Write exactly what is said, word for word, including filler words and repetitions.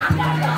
No, no, no.